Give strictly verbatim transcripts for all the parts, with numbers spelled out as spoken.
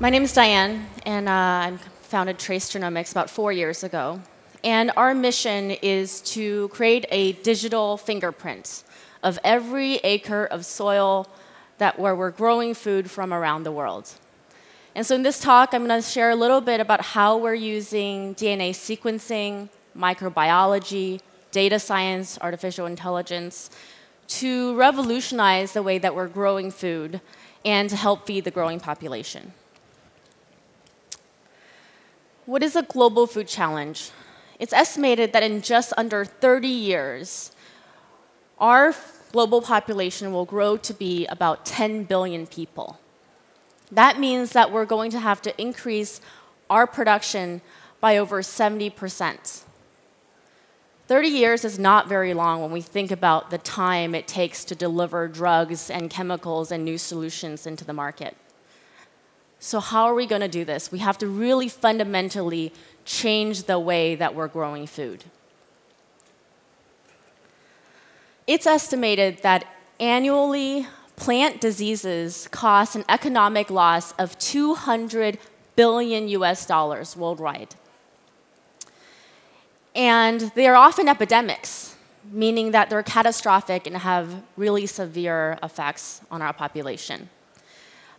My name is Diane, and uh, I founded Trace Genomics about four years ago. And our mission is to create a digital fingerprint of every acre of soil that where we're growing food from around the world. And so in this talk, I'm going to share a little bit about how we're using D N A sequencing, microbiology, data science, artificial intelligence, to revolutionize the way that we're growing food and to help feed the growing population. What is a global food challenge? It's estimated that in just under thirty years, our global population will grow to be about ten billion people. That means that we're going to have to increase our production by over seventy percent. thirty years is not very long when we think about the time it takes to deliver drugs and chemicals and new solutions into the market. So how are we going to do this? We have to really fundamentally change the way that we're growing food. It's estimated that annually plant diseases cost an economic loss of two hundred billion U S dollars worldwide. And they are often epidemics, meaning that they're catastrophic and have really severe effects on our population.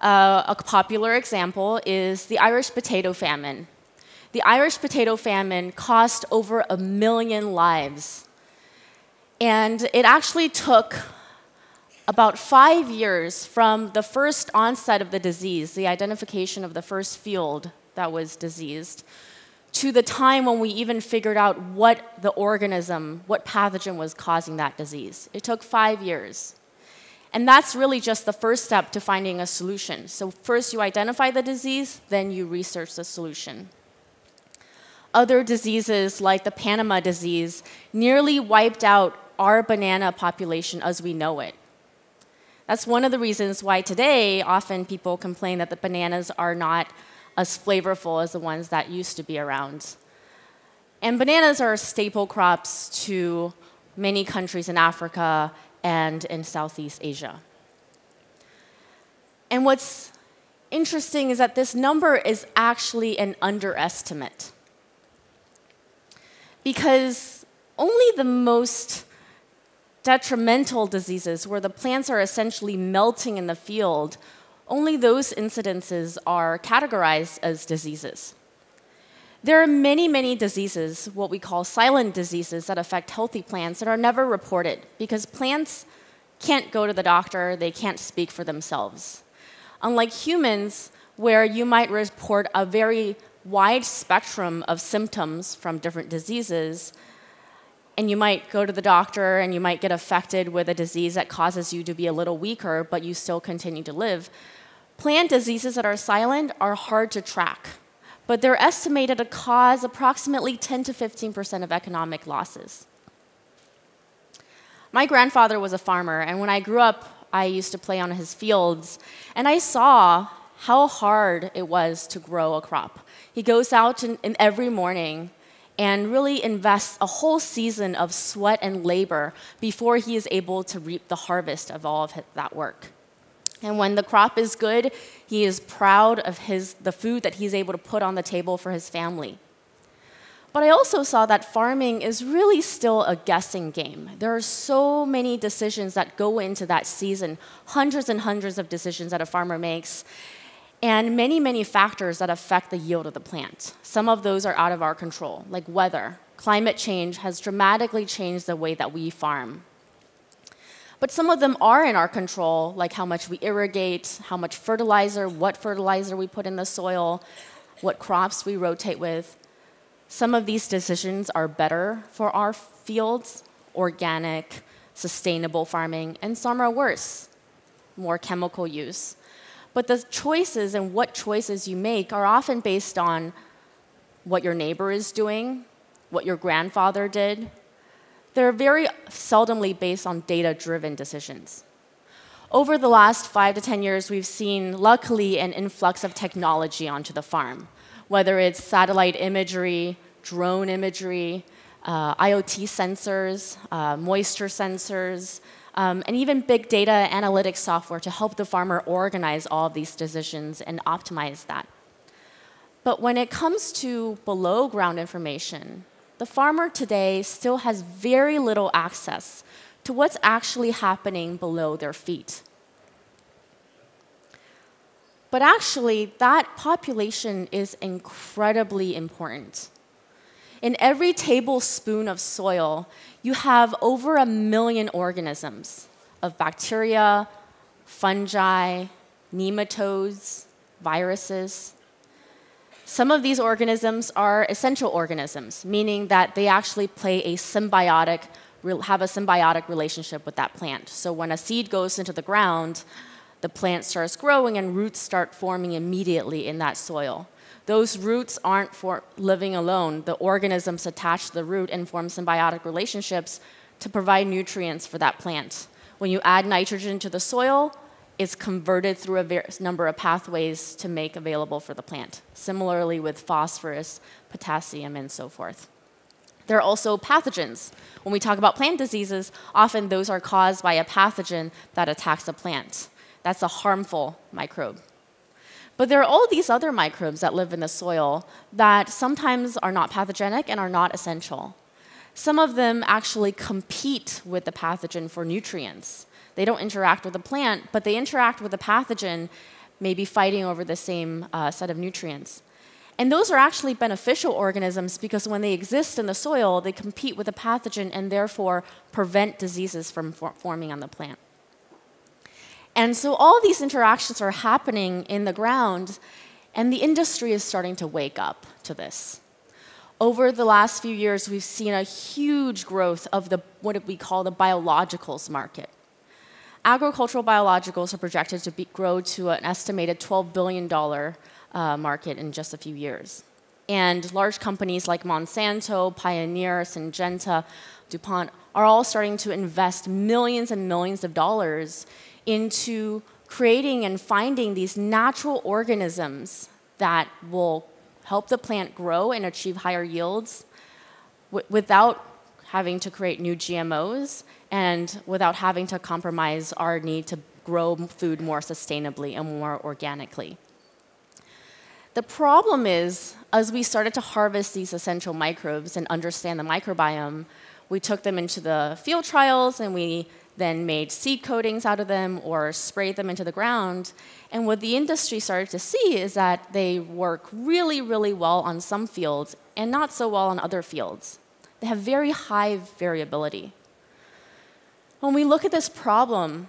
Uh, a popular example is the Irish potato famine. The Irish potato famine cost over a million lives. And it actually took about five years from the first onset of the disease, the identification of the first field that was diseased, to the time when we even figured out what the organism, what pathogen was causing that disease. It took five years. And that's really just the first step to finding a solution. So first you identify the disease, then you research the solution. Other diseases, like the Panama disease, nearly wiped out our banana population as we know it. That's one of the reasons why today often people complain that the bananas are not as flavorful as the ones that used to be around. And bananas are staple crops to many countries in Africa and in Southeast Asia. And what's interesting is that this number is actually an underestimate, because only the most detrimental diseases, where the plants are essentially melting in the field, only those incidences are categorized as diseases. There are many, many diseases, what we call silent diseases, that affect healthy plants that are never reported because plants can't go to the doctor, they can't speak for themselves. Unlike humans, where you might report a very wide spectrum of symptoms from different diseases, and you might go to the doctor and you might get affected with a disease that causes you to be a little weaker, but you still continue to live. Plant diseases that are silent are hard to track, but they're estimated to cause approximately ten to fifteen percent of economic losses. My grandfather was a farmer, and when I grew up, I used to play on his fields, and I saw how hard it was to grow a crop. He goes out in, in every morning and really invests a whole season of sweat and labor before he is able to reap the harvest of all of his, that work. And when the crop is good, he is proud of his, the food that he's able to put on the table for his family. But I also saw that farming is really still a guessing game. There are so many decisions that go into that season, hundreds and hundreds of decisions that a farmer makes, and many, many factors that affect the yield of the plant. Some of those are out of our control, like weather. Climate change has dramatically changed the way that we farm. But some of them are in our control, like how much we irrigate, how much fertilizer, what fertilizer we put in the soil, what crops we rotate with. Some of these decisions are better for our fields, organic, sustainable farming, and some are worse, more chemical use. But the choices and what choices you make are often based on what your neighbor is doing, what your grandfather did. They're very seldomly based on data-driven decisions. Over the last five to ten years, we've seen, luckily, an influx of technology onto the farm, whether it's satellite imagery, drone imagery, uh, IoT sensors, uh, moisture sensors, um, and even big data analytics software to help the farmer organize all of these decisions and optimize that. But when it comes to below ground information, the farmer today still has very little access to what's actually happening below their feet. But actually, that population is incredibly important. In every tablespoon of soil, you have over a million organisms of bacteria, fungi, nematodes, viruses. Some of these organisms are essential organisms, meaning that they actually play a symbiotic, have a symbiotic relationship with that plant. So when a seed goes into the ground, the plant starts growing and roots start forming immediately in that soil. Those roots aren't for living alone. The organisms attach to the root and form symbiotic relationships to provide nutrients for that plant. When you add nitrogen to the soil, it's converted through a number of pathways to make available for the plant. Similarly with phosphorus, potassium, and so forth. There are also pathogens. When we talk about plant diseases, often those are caused by a pathogen that attacks a plant. That's a harmful microbe. But there are all these other microbes that live in the soil that sometimes are not pathogenic and are not essential. Some of them actually compete with the pathogen for nutrients. They don't interact with the plant, but they interact with the pathogen, maybe fighting over the same uh, set of nutrients. And those are actually beneficial organisms because when they exist in the soil, they compete with the pathogen and therefore prevent diseases from for forming on the plant. And so all these interactions are happening in the ground, and the industry is starting to wake up to this. Over the last few years, we've seen a huge growth of the, what we call the biologicals market. Agricultural biologicals are projected to be, grow to an estimated twelve billion dollar uh, market in just a few years. And large companies like Monsanto, Pioneer, Syngenta, DuPont are all starting to invest millions and millions of dollars into creating and finding these natural organisms that will help the plant grow and achieve higher yields without having to create new G M Os and without having to compromise our need to grow food more sustainably and more organically. The problem is, as we started to harvest these essential microbes and understand the microbiome, we took them into the field trials and we then made seed coatings out of them or sprayed them into the ground. And what the industry started to see is that they work really, really well on some fields and not so well on other fields. They have very high variability. When we look at this problem,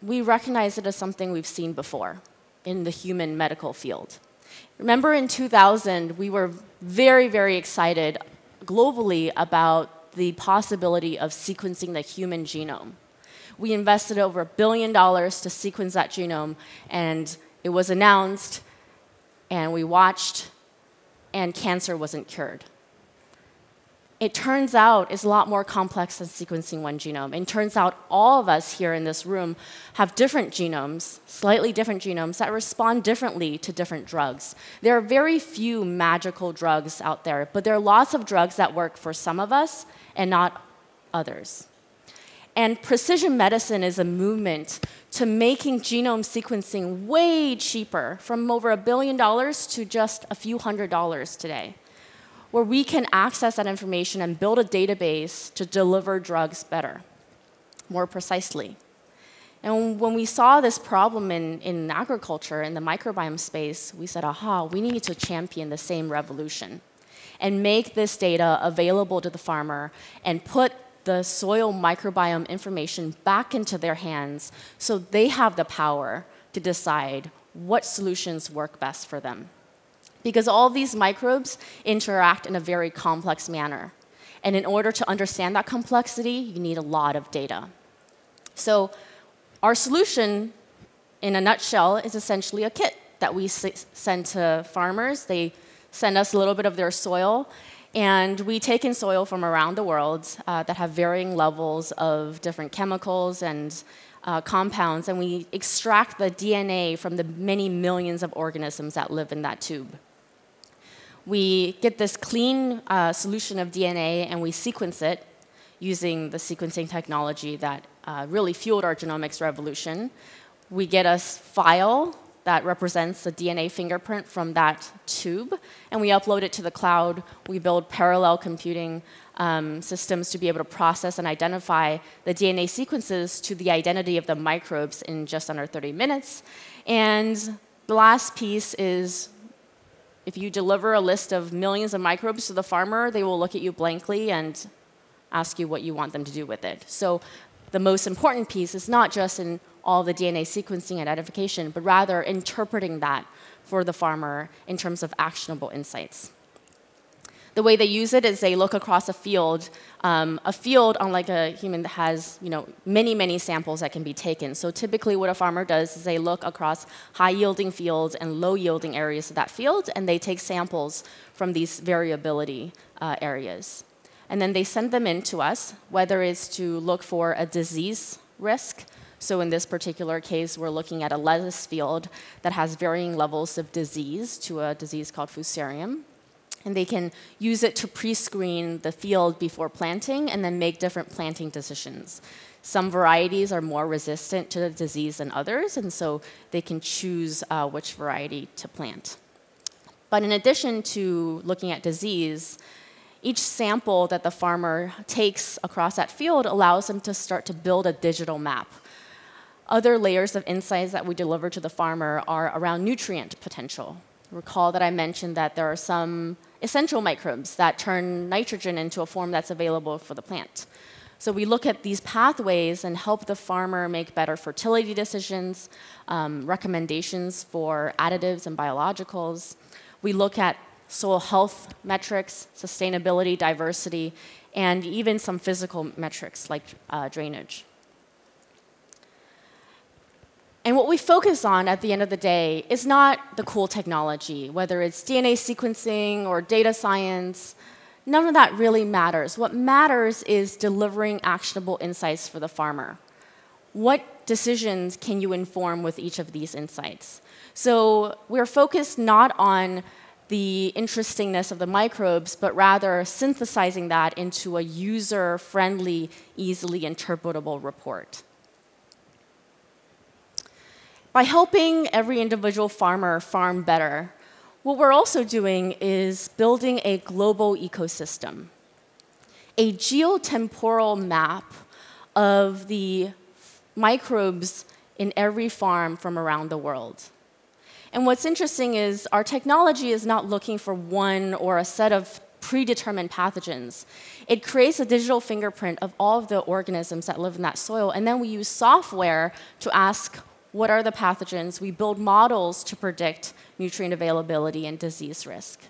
we recognize it as something we've seen before in the human medical field. Remember in two thousand, we were very, very excited globally about the possibility of sequencing the human genome. We invested over a billion dollars to sequence that genome, and it was announced, and we watched, and cancer wasn't cured. It turns out it's a lot more complex than sequencing one genome. It turns out all of us here in this room have different genomes, slightly different genomes, that respond differently to different drugs. There are very few magical drugs out there, but there are lots of drugs that work for some of us and not others. And precision medicine is a movement to making genome sequencing way cheaper, from over a billion dollars to just a few hundred dollars today, where we can access that information and build a database to deliver drugs better, more precisely. And when we saw this problem in, in agriculture, in the microbiome space, we said, aha, we need to champion the same revolution and make this data available to the farmer and put the soil microbiome information back into their hands so they have the power to decide what solutions work best for them. Because all these microbes interact in a very complex manner. And in order to understand that complexity, you need a lot of data. So our solution, in a nutshell, is essentially a kit that we send to farmers. They send us a little bit of their soil. And we take in soil from around the world uh, that have varying levels of different chemicals and Uh, compounds, and we extract the D N A from the many millions of organisms that live in that tube. We get this clean uh, solution of D N A and we sequence it using the sequencing technology that uh, really fueled our genomics revolution. We get a file that represents the D N A fingerprint from that tube, and we upload it to the cloud. We build parallel computing um, systems to be able to process and identify the D N A sequences to the identity of the microbes in just under thirty minutes. And the last piece is, if you deliver a list of millions of microbes to the farmer, they will look at you blankly and ask you what you want them to do with it. So the most important piece is not just in all the D N A sequencing and identification, but rather interpreting that for the farmer in terms of actionable insights. The way they use it is they look across a field. Um, a field, unlike a human, that has you know, many, many samples that can be taken. So typically what a farmer does is they look across high-yielding fields and low-yielding areas of that field, and they take samples from these variability uh, areas. And then they send them in to us, whether it's to look for a disease risk. So in this particular case, we're looking at a lettuce field that has varying levels of disease to a disease called Fusarium. And they can use it to pre-screen the field before planting and then make different planting decisions. Some varieties are more resistant to the disease than others, and so they can choose uh, which variety to plant. But in addition to looking at disease, each sample that the farmer takes across that field allows them to start to build a digital map. Other layers of insights that we deliver to the farmer are around nutrient potential. Recall that I mentioned that there are some essential microbes that turn nitrogen into a form that's available for the plant. So we look at these pathways and help the farmer make better fertility decisions, um, recommendations for additives and biologicals. We look at soil health metrics, sustainability, diversity, and even some physical metrics like uh, drainage. And what we focus on at the end of the day is not the cool technology, whether it's D N A sequencing or data science. None of that really matters. What matters is delivering actionable insights for the farmer. What decisions can you inform with each of these insights? So we're focused not on the interestingness of the microbes, but rather synthesizing that into a user-friendly, easily interpretable report. By helping every individual farmer farm better, what we're also doing is building a global ecosystem, a geotemporal map of the microbes in every farm from around the world. And what's interesting is our technology is not looking for one or a set of predetermined pathogens. It creates a digital fingerprint of all of the organisms that live in that soil, and then we use software to ask, what are the pathogens? We build models to predict nutrient availability and disease risk.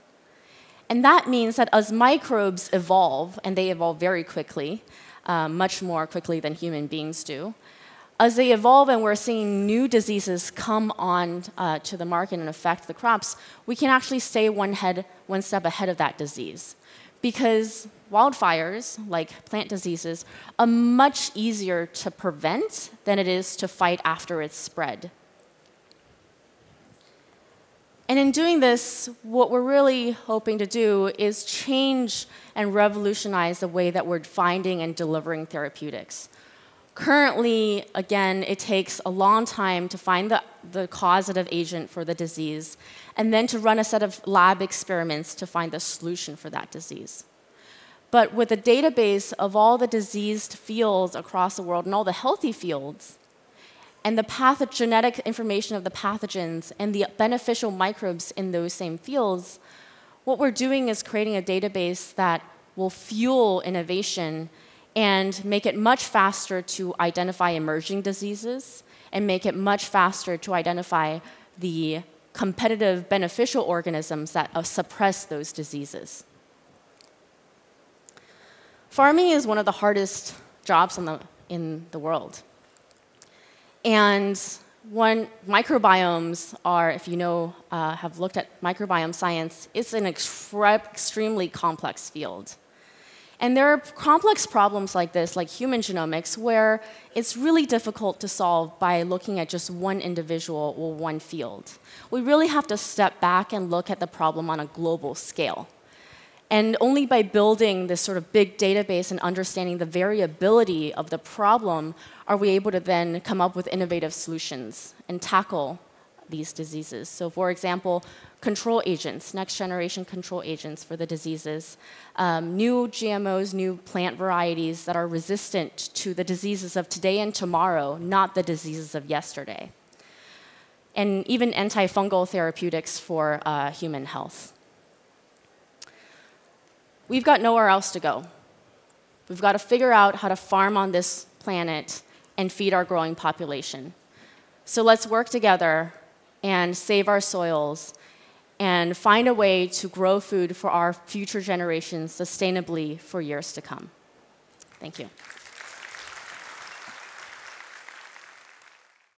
And that means that as microbes evolve, and they evolve very quickly, uh, much more quickly than human beings do, as they evolve and we're seeing new diseases come on uh, to the market and affect the crops, we can actually stay one, head, one step ahead of that disease. Because wildfires, like plant diseases, are much easier to prevent than it is to fight after it's spread. And in doing this, what we're really hoping to do is change and revolutionize the way that we're finding and delivering therapeutics. Currently, again, it takes a long time to find the, the causative agent for the disease and then to run a set of lab experiments to find the solution for that disease. But with a database of all the diseased fields across the world and all the healthy fields and the pathogenetic information of the pathogens and the beneficial microbes in those same fields, what we're doing is creating a database that will fuel innovation and make it much faster to identify emerging diseases, and make it much faster to identify the competitive beneficial organisms that suppress those diseases. Farming is one of the hardest jobs in the, in the world. And one, microbiomes are, if you know, uh, have looked at microbiome science, it's an extremely complex field. And there are complex problems like this, like human genomics, where it's really difficult to solve by looking at just one individual or one field. We really have to step back and look at the problem on a global scale. And only by building this sort of big database and understanding the variability of the problem are we able to then come up with innovative solutions and tackle these diseases. So for example, control agents, next generation control agents for the diseases, um, new G M Os, new plant varieties that are resistant to the diseases of today and tomorrow, not the diseases of yesterday. And even antifungal therapeutics for uh, human health. We've got nowhere else to go. We've got to figure out how to farm on this planet and feed our growing population. So let's work together and save our soils and find a way to grow food for our future generations sustainably for years to come. Thank you.